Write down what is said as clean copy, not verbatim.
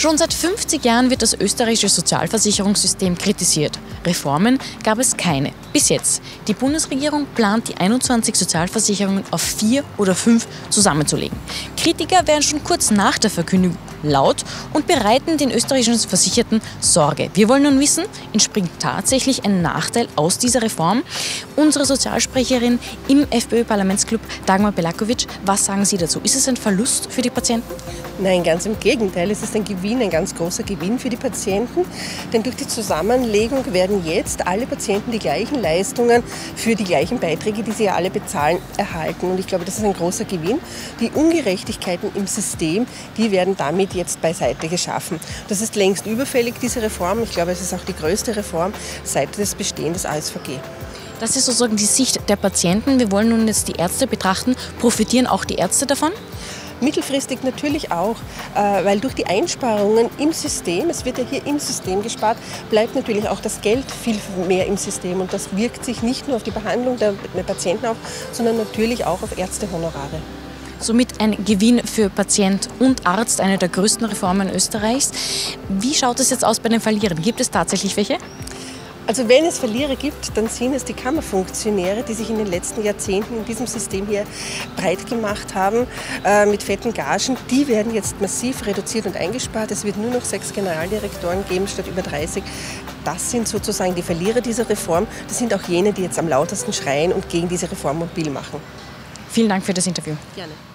Schon seit 50 Jahren wird das österreichische Sozialversicherungssystem kritisiert. Reformen gab es keine. Bis jetzt. Die Bundesregierung plant, die 21 Sozialversicherungen auf 4 oder 5 zusammenzulegen. Kritiker werden schon kurz nach der Verkündung laut und bereiten den österreichischen Versicherten Sorge. Wir wollen nun wissen, entspringt tatsächlich ein Nachteil aus dieser Reform? Unsere Sozialsprecherin im FPÖ-Parlamentsclub, Dagmar Belakowitsch, was sagen Sie dazu? Ist es ein Verlust für die Patienten? Nein, ganz im Gegenteil. Es ist ein Gewinn. Ein ganz großer Gewinn für die Patienten, denn durch die Zusammenlegung werden jetzt alle Patienten die gleichen Leistungen für die gleichen Beiträge, die sie ja alle bezahlen, erhalten. Und ich glaube, das ist ein großer Gewinn. Die Ungerechtigkeiten im System, die werden damit jetzt beiseite geschaffen. Das ist längst überfällig, diese Reform. Ich glaube, es ist auch die größte Reform seit des Bestehens des ASVG. Das ist sozusagen die Sicht der Patienten. Wir wollen nun jetzt die Ärzte betrachten. Profitieren auch die Ärzte davon? Mittelfristig natürlich auch, weil durch die Einsparungen im System, es wird ja hier im System gespart, bleibt natürlich auch das Geld viel mehr im System. Und das wirkt sich nicht nur auf die Behandlung der Patienten auf, sondern natürlich auch auf Ärztehonorare. Somit ein Gewinn für Patient und Arzt, eine der größten Reformen Österreichs. Wie schaut es jetzt aus bei den Verlierern? Gibt es tatsächlich welche? Also wenn es Verlierer gibt, dann sind es die Kammerfunktionäre, die sich in den letzten Jahrzehnten in diesem System hier breit gemacht haben mit fetten Gagen. Die werden jetzt massiv reduziert und eingespart. Es wird nur noch 6 Generaldirektoren geben statt über 30. Das sind sozusagen die Verlierer dieser Reform. Das sind auch jene, die jetzt am lautesten schreien und gegen diese Reform mobil machen. Vielen Dank für das Interview. Gerne.